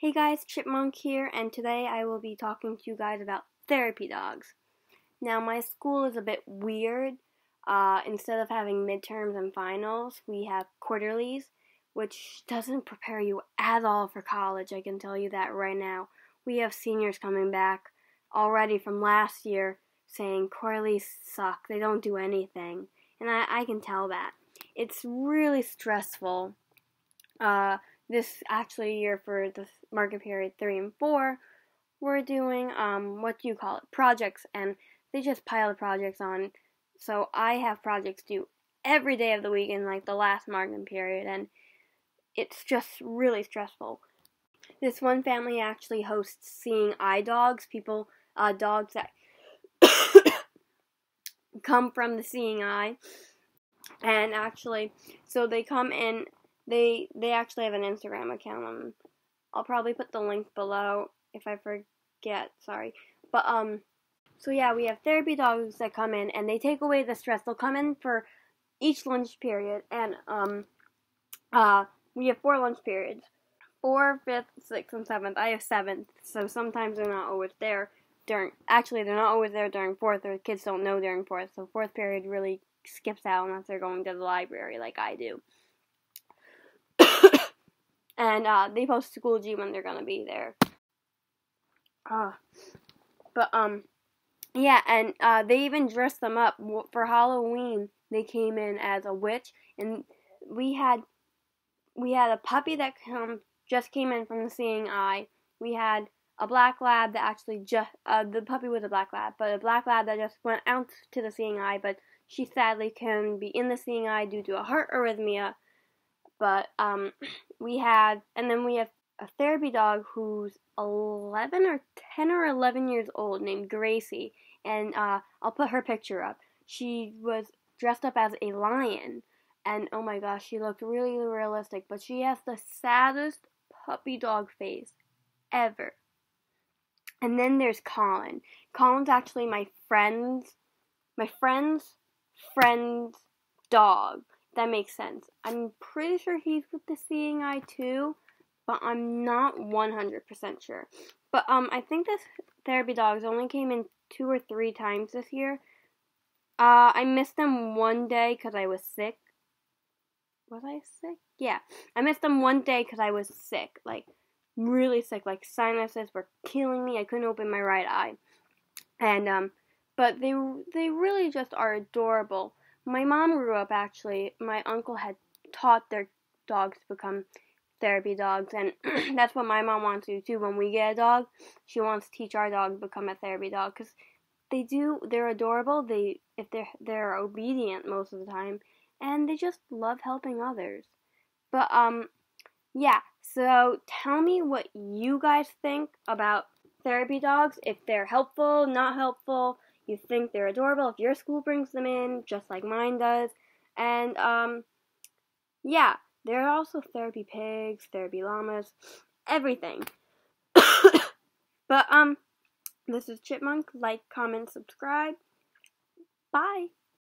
Hey guys, Chipmunk here, and today I will be talking to you guys about therapy dogs. Now, my school is a bit weird. Instead of having midterms and finals, we have quarterlies, which doesn't prepare you at all for college, I can tell you that right now. We have seniors coming back already from last year saying quarterlies suck, they don't do anything, and I can tell that. It's really stressful. This actually year for the market period 3 and 4, we're doing, projects, and they just pile the projects on, so I have projects due every day of the week in, like, the last market period, and it's just really stressful. This one family actually hosts Seeing Eye dogs, dogs that come from the Seeing Eye, and actually, so they come in. They actually have an Instagram account. I'll probably put the link below if I forget. Sorry. But, so yeah, we have therapy dogs that come in, and they take away the stress. They'll come in for each lunch period, and, we have 4 lunch periods. 4th, 5th, 6th, and 7th. I have 7th, so sometimes they're not always there during, actually, they're not always there during 4th, or kids don't know during 4th, so 4th period really skips out unless they're going to the library like I do. And, they post Schoology when they're gonna be there. Yeah, and, they even dressed them up. For Halloween, they came in as a witch, and we had a puppy that just came in from the Seeing Eye. We had a black lab that actually just, the puppy was a black lab, but a black lab that just went out to the Seeing Eye, but she sadly couldn't be in the Seeing Eye due to a heart arrhythmia. But, we have a therapy dog who's 10 or 11 years old named Gracie, and, I'll put her picture up. She was dressed up as a lion, and oh my gosh, she looked really realistic, but she has the saddest puppy dog face ever. And then there's Colin. Colin's actually my friend's dog. That makes sense. I'm pretty sure he's with the Seeing Eye too, but I'm not 100% sure. But I think this therapy dogs only came in 2 or 3 times this year. I missed them one day because I was sick. Was I sick? Yeah, I missed them one day because I was sick, like really sick. Like sinuses were killing me. I couldn't open my right eye, and but they really just are adorable. My mom grew up, actually, my uncle had taught their dogs to become therapy dogs, and that's what my mom wants to do, too. When we get a dog, she wants to teach our dog to become a therapy dog, because they're adorable, they're obedient most of the time, and they just love helping others. But, yeah, so tell me what you guys think about therapy dogs, if they're helpful, not helpful. You think they're adorable, if your school brings them in, just like mine does. And, yeah, there are also therapy pigs, therapy llamas, everything. But, this is Chipmunk. Like, comment, subscribe. Bye.